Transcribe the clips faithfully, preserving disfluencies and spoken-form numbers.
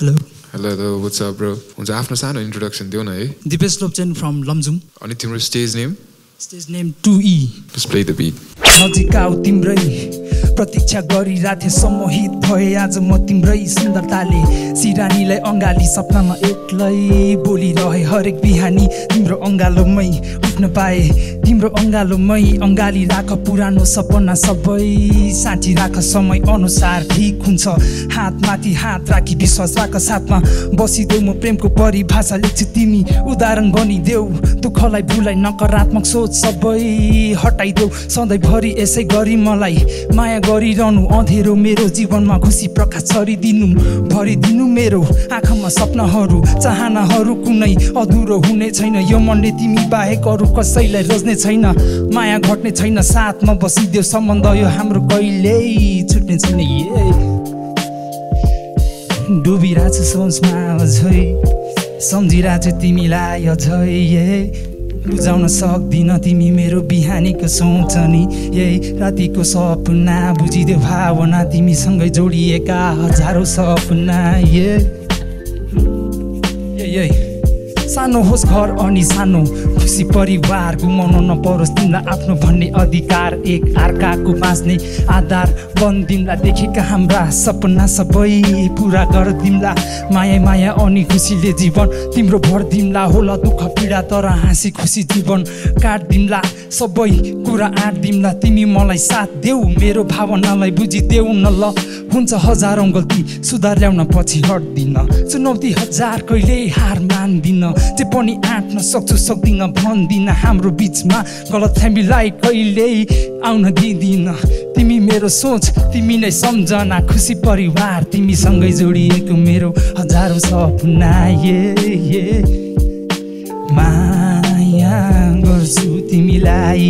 Hello. Hello, what's up, bro? What's your first introduction? Dipesh Lopchen from Lamjung. And what's your stage name? Stage name two E. Just play the beat. Nojikau Timrai, pratiksha gari rathe samohit bhaye aaj ma timrai sundartale siranilai angali sapnama eklai bolirahe harek bihani timro angalomai uthna pae timro angalomai angali rakha purano sapna sabai sachi rakha samay anusar thik huncha haat mati haat raki vishwas rakha satma basideu ma premko paribhasha lekchu timi udaharan banideu dukhalai bhulai nakaratmak soch sabai hataideu sadai bhari यसै गरी मलाई माया गरिरहनु अधेरो मेरो जीवनमा खुसी प्रकाश छरिदिनु भरिदिनु मेरो आँखामा सपनाहरू चाहनाहरू कुनै अधुरो हुने छैन यो मनले तिमी बाहेक अरु कसैलाई रोज्ने छैन माया घट्ने छैन साथमा बसिदेऊ सम्बन्ध यो हाम्रो कहिल्यै छुट्ने छैन डुबिराछु सोचमा अझै सम्झिराछु तिमीलाई अझै बुझाउन सक्दिन तिमी मेरो बिहानीको सोचनी यही रातिको सपना बुझिदे भावना तिमीसँगै जोडिएका हजारौं सपना ये यही सानो होस् घर अनि सानो खुसी परिवार गुमाउन नपरोस् तिमीलाई आफ्नो भन्ने अधिकार एक अर्काको बाँच्ने आधार बन तिमीलाई देखेका हाम्रा सपना सबै पुरा गर तिमीलाई माया माया अनि खुसीले जीवन तिम्रो भर तिमीलाई होला दुःख पीडा तर हाँसी खुसी जीवन काट तिमीलाई सबै कुरा आँट तिमीलाई तिमी मलाई साथ देऊ मेरो भावनालाई बुझिदेऊ न ल हुन्छ हजारौं गल्ती सुधार ल्याउन पछि हट्दिन चुनौती हजार कहिल्यै हार मान्दिन जे पनि आँट्न सक्छु सक्दिन भन्दिन हाम्रो बीचमा गलत फ्यामिलीलाई कहिल्यै आउन दिदिन तिमी मेरो सोच तिमी नै सम्झना खुसी परिवार तिमीसँगै जोडिएको मेरो हजारौं सपना ये माया गर्छु तिमीलाई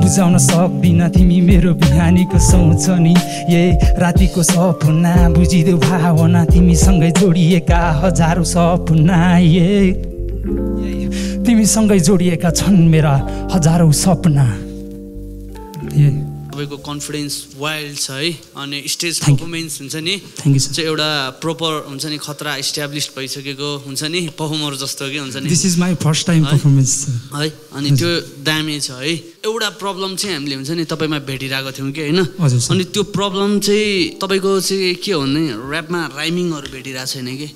बुझाउन सक्दिन तिमी मेरो बिहानीको सोचनी ये रातिको सपना बुझिदेऊ भावना तिमीसँगै जोडिएका हजारौं सपना ये तिमीसँगै जोडिएका छन् मेरा हजारौं सपना तपाईको कन्फिडेन्स वाइल्ड छ है अनि स्टेज परफर्मेन्स हुन्छ नि चाहिँ एउटा प्रोपर हुन्छ नि खतरा इस्ट्याब्लिश भइसकेको हुन्छ नि परफर्मर जस्तो के हुन्छ नि this is my first time performance है अनि त्यो दामी छ है एउटा प्रब्लम चाहिँ हामीले हुन्छ नि तपाईमा भेटिराको थियौ के हैन अनि त्यो प्रब्लम चाहिँ तपाईको चाहिँ के हो नि र्‍यापमा राइमिङहरु भेटिरा छैन के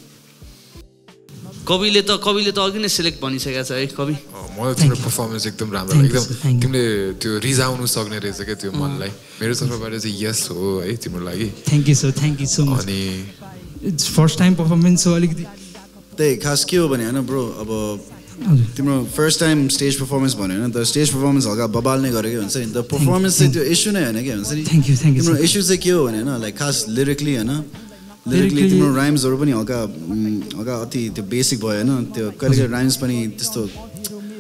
कविले त कविले त अघि नै सिलेक्ट भनिसकेको छ है कवि मलाई तिम्रो परफर्मेन्स एकदम राम्रो एकदम तिमीले त्यो रिजाउनु सक्ने रहेछ के त्यो मनलाई मेरो तर्फबाट चाहिँ यस हो है तिम्रो लागि thank you sir thank you so much अनि इट्स फर्स्ट टाइम परफर्मेन्स हो अलिकति त्यही खास के हो भने हैन ब्रो अब तिम्रो फर्स्ट टाइम स्टेज परफर्मेन्स भन्यो हैन त स्टेज परफर्मेन्स हल्का बबाल्ने गरेको हुन्छ नि त परफर्मेन्स चाहिँ त्यो इश्यु नै हैन के हुन्छ नि थ्यांक यू थ्यांक यू तिम्रो इश्यु चाहिँ के हो भने हैन लाइक खास लिरिकली हैन Lyrically, you know, rhymes are also very basic. The rhymes are also very basic.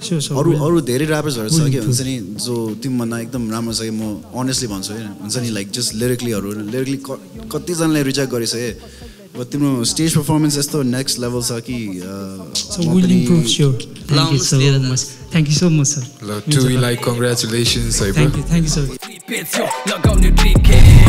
There are many rappers who are honestly like just lyrically. Lyrically, they reject it. But the stage performance is the next level. So we'll improve, sure. Thank you so much. Thank you so much, sir. To we like, congratulations. Thank you, thank you, sir.